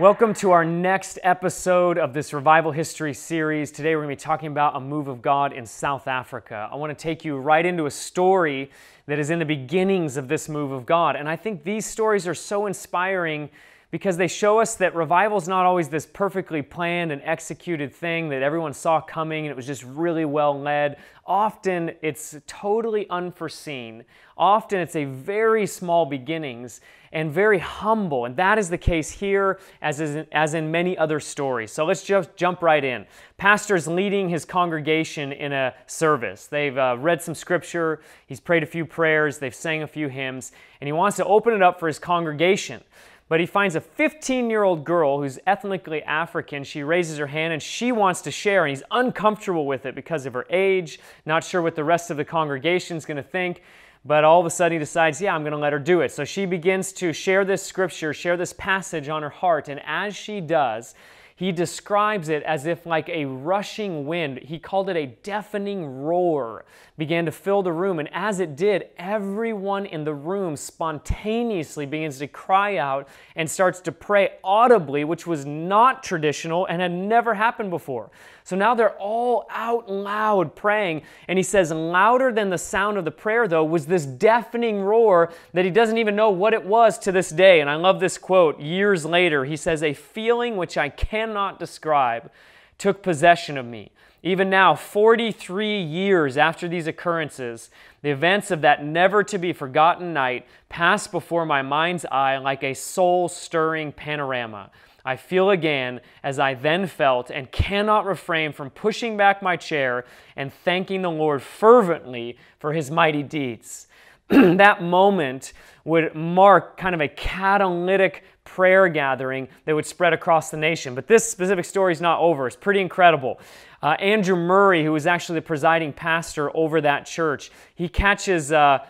Welcome to our next episode of this Revival History series. Today we're going to be talking about a move of God in South Africa. I want to take you right into a story that is in the beginnings of this move of God. And I think these stories are so inspiring because they show us that revival is not always this perfectly planned and executed thing that everyone saw coming and it was just really well led. Often it's totally unforeseen. Often it's a very small beginnings and very humble. And that is the case here as in many other stories. So let's just jump right in. Pastor's leading his congregation in a service. They've read some scripture. He's prayed a few prayers. They've sang a few hymns. And he wants to open it up for his congregation. But he finds a 15-year-old girl who's ethnically African. She raises her hand and she wants to share, and he's uncomfortable with it because of her age, not sure what the rest of the congregation's going to think. But all of a sudden he decides, yeah, I'm going to let her do it. So she begins to share this scripture, share this passage on her heart, and as she does, he describes it as if like a rushing wind. He called it a deafening roar, began to fill the room. And as it did, everyone in the room spontaneously begins to cry out and starts to pray audibly, which was not traditional and had never happened before. So now they're all out loud praying. And he says louder than the sound of the prayer, though, was this deafening roar that he doesn't even know what it was to this day. And I love this quote. Years later, he says, "A feeling which I cannot describe took possession of me. Even now, 43 years after these occurrences, the events of that never-to-be-forgotten night pass before my mind's eye like a soul-stirring panorama. I feel again as I then felt and cannot refrain from pushing back my chair and thanking the Lord fervently for his mighty deeds." That moment would mark kind of a catalytic prayer gathering that would spread across the nation. But this specific story is not over. It's pretty incredible. Andrew Murray, who was actually the presiding pastor over that church, he catches the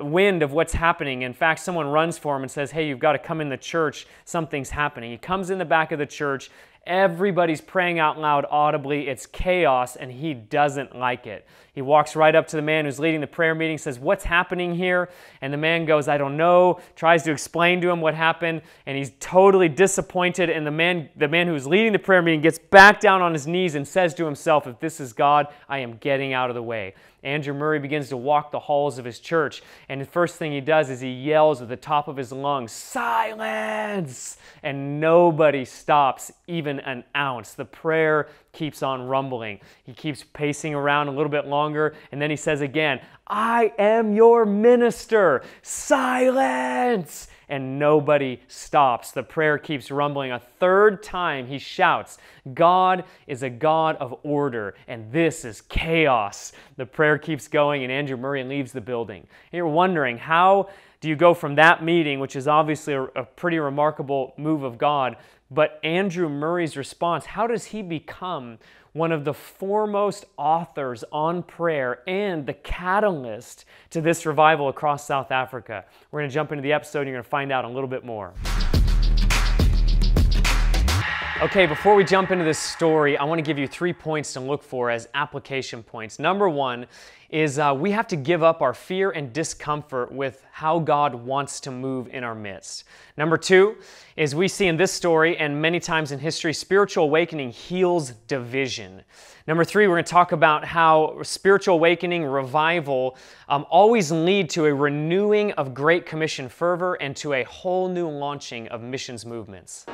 wind of what's happening. In fact, someone runs for him and says, "Hey, you've got to come in the church. Something's happening." He comes in the back of the church. Everybody's praying out loud audibly. It's chaos, and he doesn't like it. He walks right up to the man who's leading the prayer meeting, says, "What's happening here?" And the man goes, "I don't know," tries to explain to him what happened, and he's totally disappointed. And the man who's leading the prayer meeting gets back down on his knees and says to himself, "If this is God, I am getting out of the way." Andrew Murray begins to walk the halls of his church, and the first thing he does is he yells at the top of his lungs, "Silence!" And nobody stops even an ounce. The prayer keeps on rumbling. He keeps pacing around a little bit longer, and then he says again, "I am your minister! Silence!" And nobody stops. The prayer keeps rumbling. A third time he shouts, "God is a God of order, and this is chaos." The prayer keeps going, and Andrew Murray leaves the building. And you're wondering, how do you go from that meeting, which is obviously a pretty remarkable move of God, but Andrew Murray's response, how does he become one of the foremost authors on prayer and the catalyst to this revival across South Africa? We're going to jump into the episode and you're going to find out a little bit more. Okay, before we jump into this story, I want to give you 3 points to look for as application points. Number one is we have to give up our fear and discomfort with how God wants to move in our midst. Number two is we see in this story and many times in history, spiritual awakening heals division. Number three, we're going to talk about how spiritual awakening, revival, always lead to a renewing of Great Commission fervor and to a whole new launching of missions movements.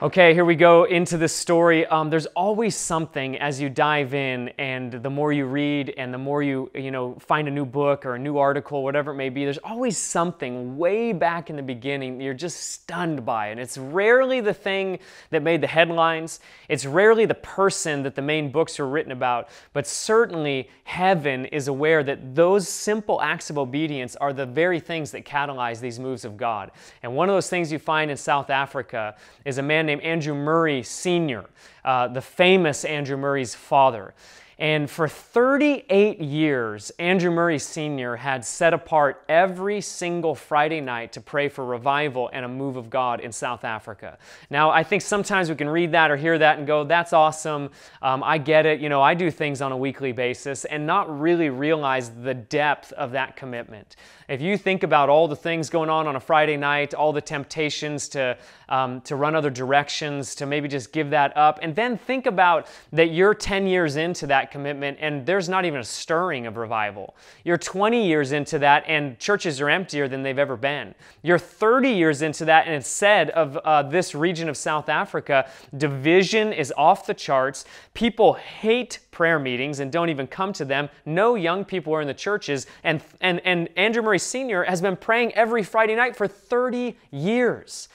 Okay, here we go into this story. There's always something as you dive in, and the more you read and the more you find a new book or a new article, whatever it may be, there's always something way back in the beginning you're just stunned by. And it's rarely the thing that made the headlines. It's rarely the person that the main books were written about, but certainly heaven is aware that those simple acts of obedience are the very things that catalyze these moves of God. And one of those things you find in South Africa is a man named Andrew Murray Sr. the famous Andrew Murray's father. And for 38 years, Andrew Murray Sr. had set apart every single Friday night to pray for revival and a move of God in South Africa. Now, I think sometimes we can read that or hear that and go, that's awesome, I get it, you know, I do things on a weekly basis, and not really realize the depth of that commitment. If you think about all the things going on a Friday night, all the temptations to run other directions, to maybe just give that up, and then think about that you're 10 years into that commitment and there's not even a stirring of revival. You're 20 years into that and churches are emptier than they've ever been. You're 30 years into that and it's said of this region of South Africa, division is off the charts. People hate prayer meetings and don't even come to them. No young people are in the churches, and Andrew Murray Sr. has been praying every Friday night for 30 years.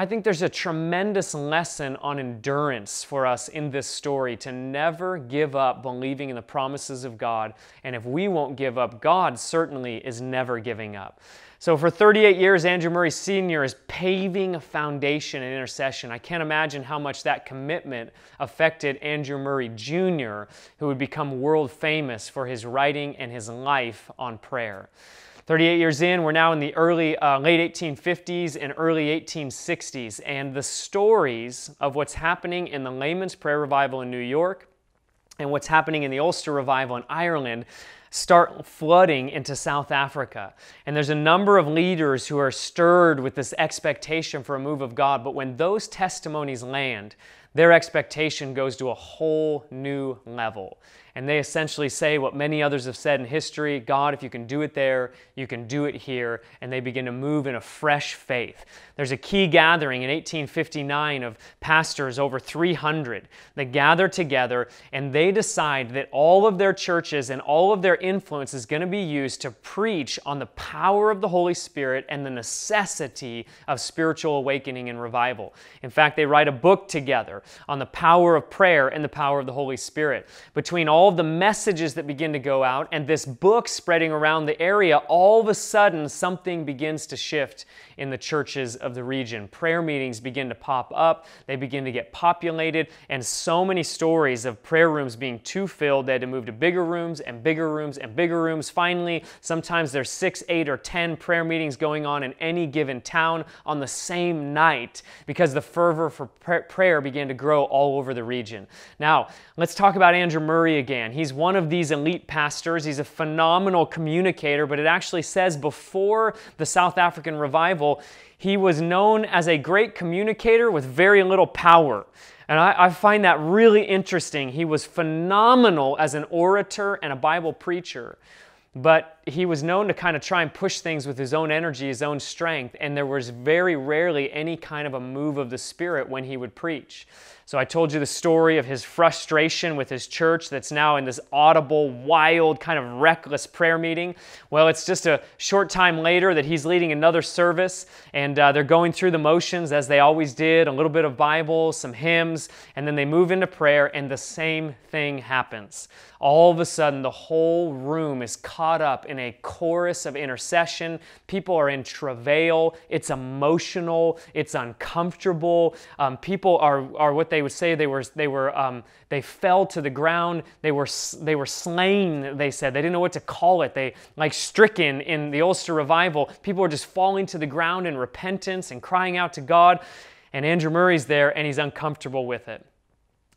I think there's a tremendous lesson on endurance for us in this story, to never give up believing in the promises of God. And if we won't give up, God certainly is never giving up. So for 38 years, Andrew Murray Sr. is paving a foundation in intercession. I can't imagine how much that commitment affected Andrew Murray Jr., who would become world famous for his writing and his life on prayer. 38 years in, we're now in the late 1850s and early 1860s, and the stories of what's happening in the Layman's Prayer Revival in New York and what's happening in the Ulster Revival in Ireland start flooding into South Africa. And there's a number of leaders who are stirred with this expectation for a move of God, but when those testimonies land, their expectation goes to a whole new level. And they essentially say what many others have said in history, God, if you can do it there, you can do it here. And they begin to move in a fresh faith. There's a key gathering in 1859 of pastors, over 300, that gather together and they decide that all of their churches and all of their influence is going to be used to preach on the power of the Holy Spirit and the necessity of spiritual awakening and revival. In fact, they write a book together on the power of prayer and the power of the Holy Spirit. Between all of the messages that begin to go out and this book spreading around the area, all of a sudden something begins to shift in the churches of the region. Prayer meetings begin to pop up, they begin to get populated, and so many stories of prayer rooms being too filled, they had to move to bigger rooms and bigger rooms and bigger rooms. Finally, sometimes there's 6, 8, or 10 prayer meetings going on in any given town on the same night because the fervor for prayer began to grow all over the region. Now, let's talk about Andrew Murray again. He's one of these elite pastors. He's a phenomenal communicator, but it actually says before the South African revival, he was known as a great communicator with very little power. And I find that really interesting. He was phenomenal as an orator and a Bible preacher, but he was known to kind of try and push things with his own energy, his own strength, and there was very rarely any kind of a move of the Spirit when he would preach. So I told you the story of his frustration with his church that's now in this audible, wild, kind of reckless prayer meeting. Well, it's just a short time later that he's leading another service, and they're going through the motions as they always did, a little bit of Bible, some hymns, and then they move into prayer, and the same thing happens. All of a sudden, the whole room is caught up in a chorus of intercession. People are in travail. It's emotional. It's uncomfortable. People are what they would say they fell to the ground. They were slain. They said they didn't know what to call it. They like stricken in the Ulster revival. People were just falling to the ground in repentance and crying out to God. And Andrew Murray's there and he's uncomfortable with it.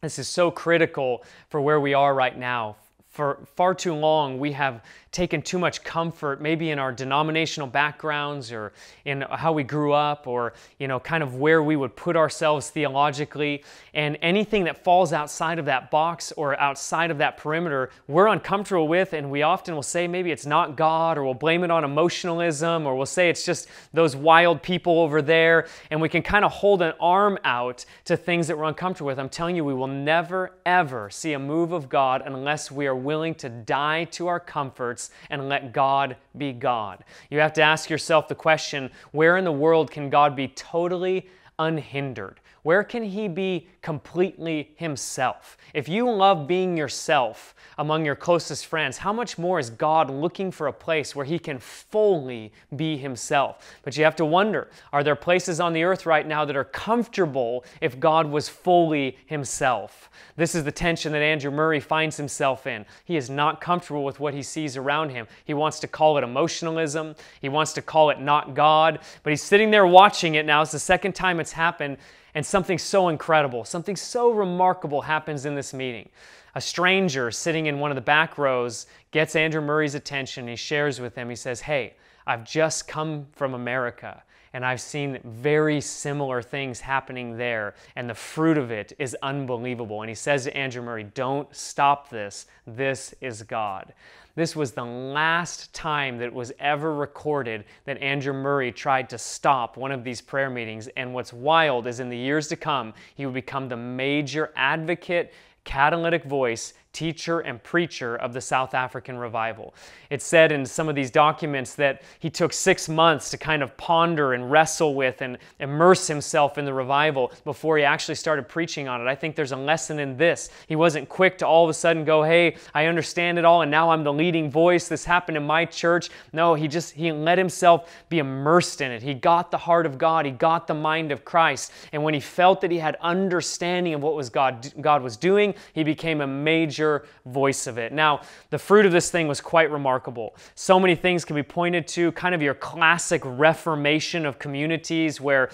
This is so critical for where we are right now. For far too long, we have taken too much comfort, maybe in our denominational backgrounds or in how we grew up or, you know, kind of where we would put ourselves theologically. And anything that falls outside of that box or outside of that perimeter, we're uncomfortable with, and we often will say maybe it's not God, or we'll blame it on emotionalism, or we'll say it's just those wild people over there. And we can kind of hold an arm out to things that we're uncomfortable with. I'm telling you, we will never, ever see a move of God unless we are willing to die to our comforts and let God be God. You have to ask yourself the question, where in the world can God be totally unhindered? Where can he be completely himself? If you love being yourself among your closest friends, how much more is God looking for a place where he can fully be himself? But you have to wonder, are there places on the earth right now that are comfortable if God was fully himself? This is the tension that Andrew Murray finds himself in. He is not comfortable with what he sees around him. He wants to call it emotionalism. He wants to call it not God. But he's sitting there watching it now. It's the second time it's happened. And something so incredible, something so remarkable happens in this meeting. A stranger sitting in one of the back rows gets Andrew Murray's attention. He shares with him. He says, "Hey, I've just come from America, and I've seen very similar things happening there, and the fruit of it is unbelievable." And he says to Andrew Murray, "Don't stop this. This is God." This was the last time that it was ever recorded that Andrew Murray tried to stop one of these prayer meetings. And what's wild is in the years to come, he would become the major advocate, catalytic voice, teacher, and preacher of the South African revival. It's said in some of these documents that he took 6 months to kind of ponder and wrestle with and immerse himself in the revival before he actually started preaching on it. I think there's a lesson in this. He wasn't quick to all of a sudden go, "Hey, I understand it all, and now I'm the leading voice. This happened in my church." No, he let himself be immersed in it. He got the heart of God. He got the mind of Christ. And when he felt that he had understanding of what was God was doing, he became a major voice of it. Now, the fruit of this thing was quite remarkable. So many things can be pointed to, kind of your classic reformation of communities where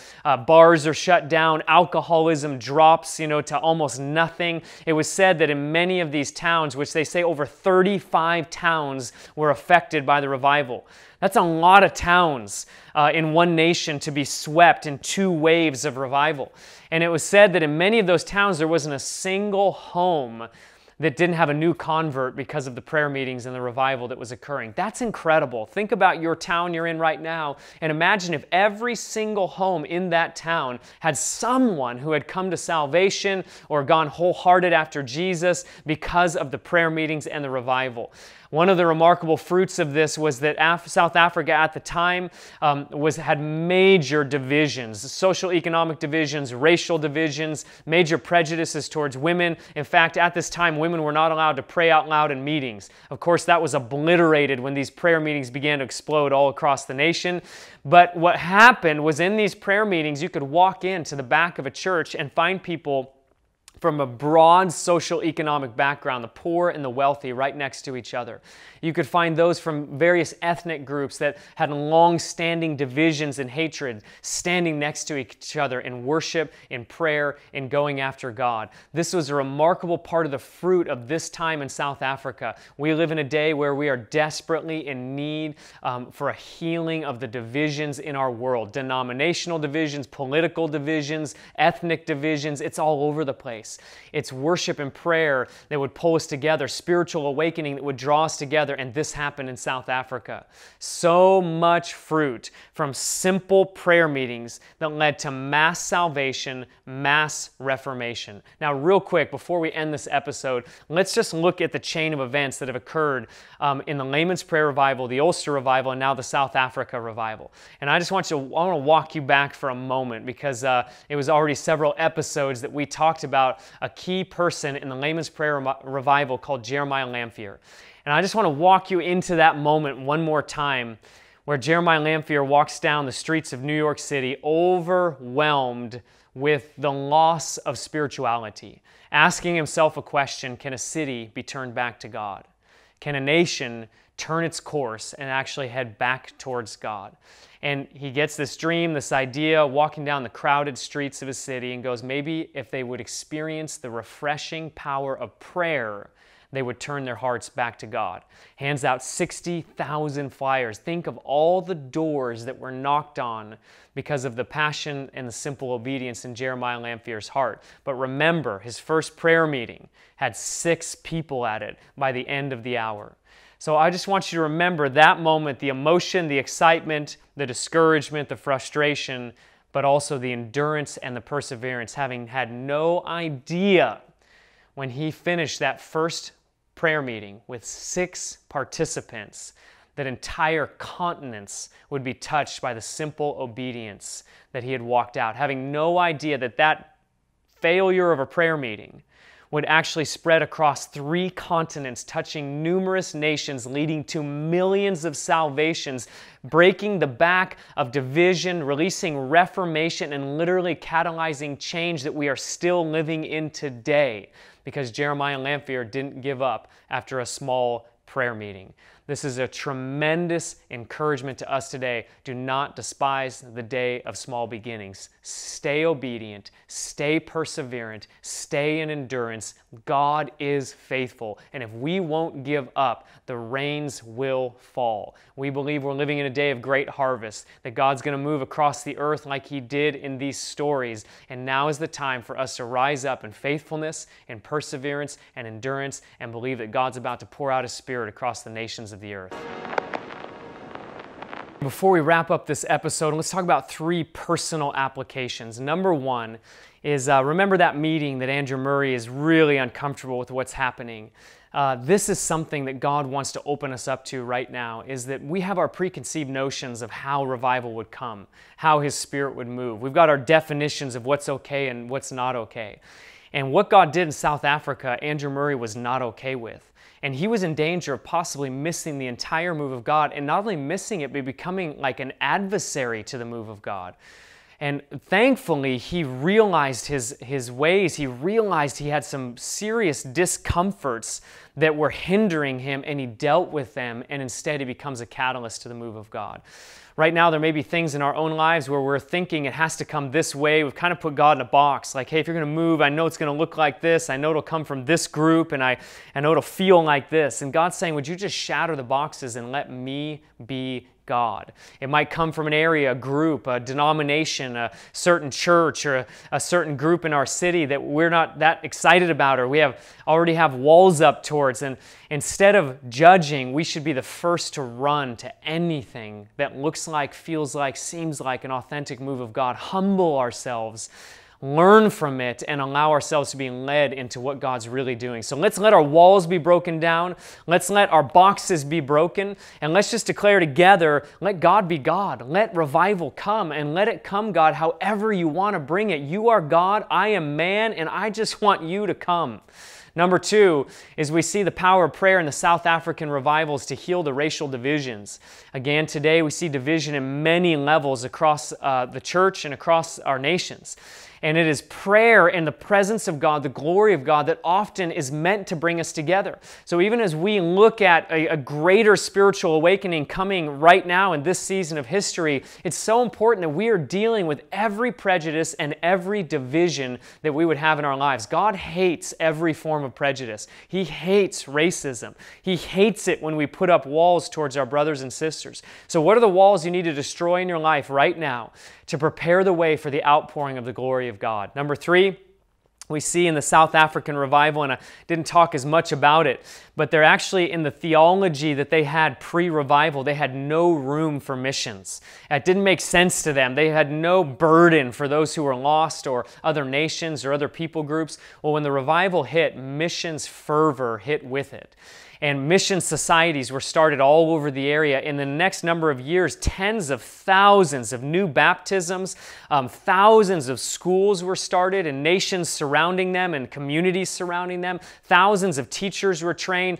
bars are shut down, alcoholism drops, to almost nothing. It was said that in many of these towns, which they say over 35 towns were affected by the revival. That's a lot of towns in one nation to be swept in two waves of revival. And it was said that in many of those towns, there wasn't a single home that didn't have a new convert because of the prayer meetings and the revival that was occurring. That's incredible. Think about your town you're in right now and imagine if every single home in that town had someone who had come to salvation or gone wholehearted after Jesus because of the prayer meetings and the revival. One of the remarkable fruits of this was that South Africa at the time had major divisions, social economic divisions, racial divisions, major prejudices towards women. In fact, at this time, women were not allowed to pray out loud in meetings. Of course, that was obliterated when these prayer meetings began to explode all across the nation. But what happened was in these prayer meetings, you could walk into the back of a church and find people from a broad social economic background, the poor and the wealthy right next to each other. You could find those from various ethnic groups that had long-standing divisions and hatred standing next to each other in worship, in prayer, in going after God. This was a remarkable part of the fruit of this time in South Africa. We live in a day where we are desperately in need for a healing of the divisions in our world. Denominational divisions, political divisions, ethnic divisions, it's all over the place. It's worship and prayer that would pull us together, spiritual awakening that would draw us together, and this happened in South Africa. So much fruit from simple prayer meetings that led to mass salvation, mass reformation. Now, real quick, before we end this episode, let's just look at the chain of events that have occurred in the Layman's Prayer Revival, the Ulster Revival, and now the South Africa Revival. And I want to walk you back for a moment because it was already several episodes that we talked about a key person in the Layman's Prayer Revival called Jeremiah Lanphier. And I just want to walk you into that moment one more time where Jeremiah Lanphier walks down the streets of New York City overwhelmed with the loss of spirituality, asking himself a question, can a city be turned back to God? Can a nation turn its course and actually head back towards God? And he gets this dream, this idea, walking down the crowded streets of his city and goes, maybe if they would experience the refreshing power of prayer, they would turn their hearts back to God. Hands out 60,000 flyers. Think of all the doors that were knocked on because of the passion and the simple obedience in Jeremiah Lanphier's heart. But remember, his first prayer meeting had 6 people at it by the end of the hour. So I just want you to remember that moment, the emotion, the excitement, the discouragement, the frustration, but also the endurance and the perseverance, having had no idea when he finished that first prayer meeting with 6 participants, that entire continents would be touched by the simple obedience that he had walked out, having no idea that that failure of a prayer meeting would actually spread across 3 continents, touching numerous nations, leading to millions of salvations, breaking the back of division, releasing reformation, and literally catalyzing change that we are still living in today because Jeremiah Lanphier didn't give up after a small prayer meeting. This is a tremendous encouragement to us today. Do not despise the day of small beginnings. Stay obedient, stay perseverant, stay in endurance. God is faithful. And if we won't give up, the rains will fall. We believe we're living in a day of great harvest, that God's going to move across the earth like He did in these stories. And now is the time for us to rise up in faithfulness, in perseverance, and endurance, and believe that God's about to pour out His Spirit across the nations of the earth. Before we wrap up this episode, let's talk about 3 personal applications. Number one is remember that meeting that Andrew Murray is really uncomfortable with what's happening. This is something that God wants to open us up to right now, is that we have our preconceived notions of how revival would come, how His Spirit would move. We've got our definitions of what's okay and what's not okay. And what God did in South Africa, Andrew Murray was not okay with. And he was in danger of possibly missing the entire move of God, and not only missing it, but becoming like an adversary to the move of God. And thankfully, he realized his ways. He realized he had some serious discomforts that were hindering him, and he dealt with them, and instead he becomes a catalyst to the move of God. Right now, there may be things in our own lives where we're thinking it has to come this way. We've kind of put God in a box. Like, hey, if you're going to move, I know it's going to look like this. I know it'll come from this group, and I know it'll feel like this. And God's saying, would you just shatter the boxes and let me be God? It might come from an area, a group, a denomination, a certain church, or a certain group in our city that we're not that excited about, or we already have walls up towards. And instead of judging, we should be the first to run to anything that looks like, feels like, seems like an authentic move of God. Humble ourselves, learn from it, and allow ourselves to be led into what God's really doing. So let's let our walls be broken down. Let's let our boxes be broken. And let's just declare together, let God be God. Let revival come, and let it come, God, however you want to bring it. You are God, I am man, and I just want you to come. Number two is we see the power of prayer in the South African revivals to heal the racial divisions. Again, today we see division in many levels across the church and across our nations. And it is prayer and the presence of God, the glory of God, that often is meant to bring us together. So even as we look at a greater spiritual awakening coming right now in this season of history, it's so important that we are dealing with every prejudice and every division that we would have in our lives. God hates every form of prejudice. He hates racism. He hates it when we put up walls towards our brothers and sisters. So what are the walls you need to destroy in your life right now to prepare the way for the outpouring of the glory of God? Number three, we see in the South African revival, and I didn't talk as much about it, but they're actually in the theology that they had pre-revival. They had no room for missions. It didn't make sense to them. They had no burden for those who were lost or other nations or other people groups. Well, when the revival hit, missions fervor hit with it. And mission societies were started all over the area. In the next number of years, tens of thousands of new baptisms, thousands of schools were started, and nations surrounding them and communities surrounding them. Thousands of teachers were trained.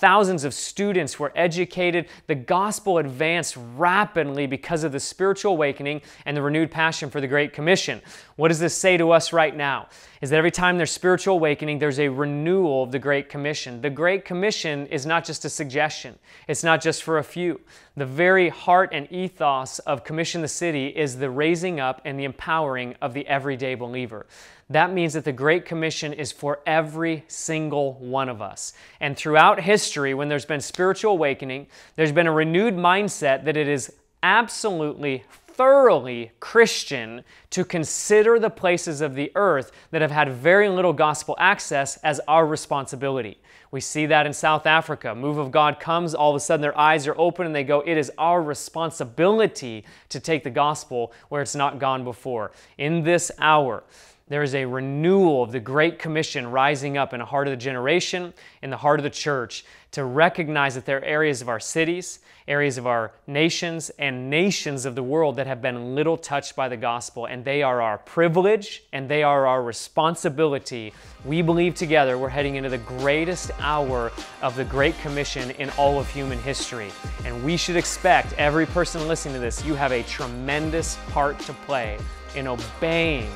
Thousands of students were educated. The gospel advanced rapidly because of the spiritual awakening and the renewed passion for the Great Commission. What does this say to us right now? Is that every time there's spiritual awakening, there's a renewal of the Great Commission. The Great Commission is not just a suggestion. It's not just for a few. The very heart and ethos of Commission the City is the raising up and the empowering of the everyday believer. That means that the Great Commission is for every single one of us. And throughout history, when there's been spiritual awakening, there's been a renewed mindset that it is absolutely thoroughly Christian to consider the places of the earth that have had very little gospel access as our responsibility. We see that in South Africa. Move of God comes, all of a sudden their eyes are open and they go, it is our responsibility to take the gospel where it's not gone before. In this hour, There is a renewal of the Great Commission rising up in the heart of the generation, in the heart of the church, to recognize that there are areas of our cities, areas of our nations, and nations of the world that have been little touched by the gospel, and they are our privilege, and they are our responsibility. We believe together we're heading into the greatest hour of the Great Commission in all of human history, and we should expect every person listening to this, you have a tremendous part to play in obeying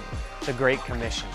the Great Commission.